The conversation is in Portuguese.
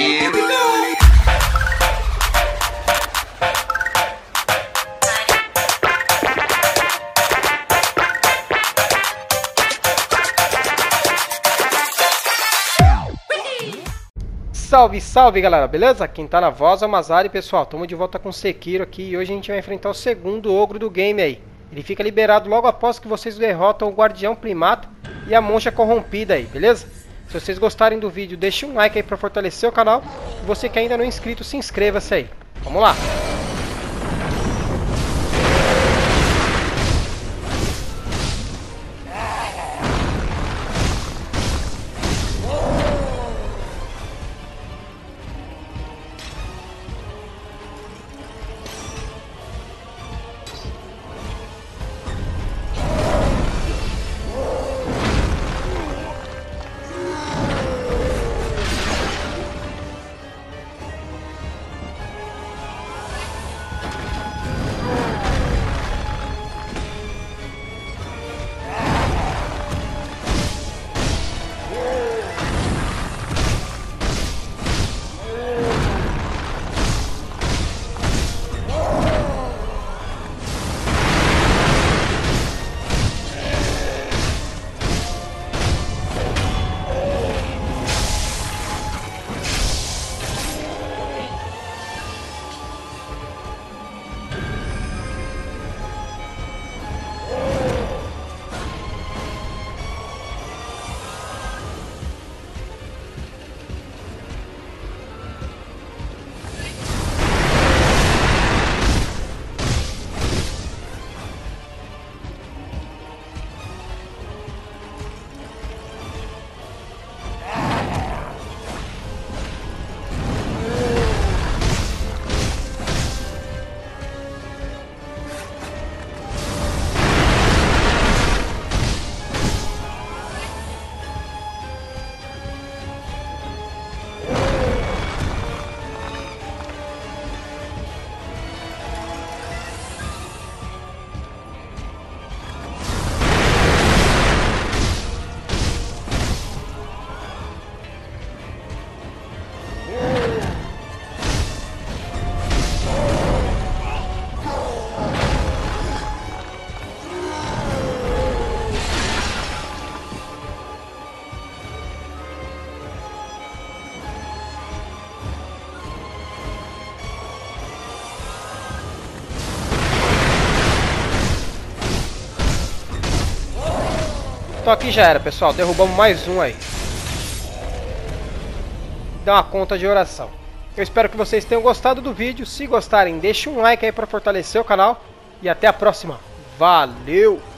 Here we go! Salve, salve galera, beleza? Quem tá na voz é o Mazzari, pessoal. Tamo de volta com o Sekiro aqui e hoje a gente vai enfrentar o segundo ogro do game aí. Ele fica liberado logo após que vocês derrotam o Guardião Primata e a Monja Corrompida aí, beleza? Se vocês gostarem do vídeo, deixa um like aí pra fortalecer o canal. E você que ainda não é inscrito, se inscreva-se aí. Vamos lá! Então aqui já era, pessoal, derrubamos mais um aí. Dá uma conta de oração. Eu espero que vocês tenham gostado do vídeo. Se gostarem, deixe um like aí para fortalecer o canal. E até a próxima. Valeu!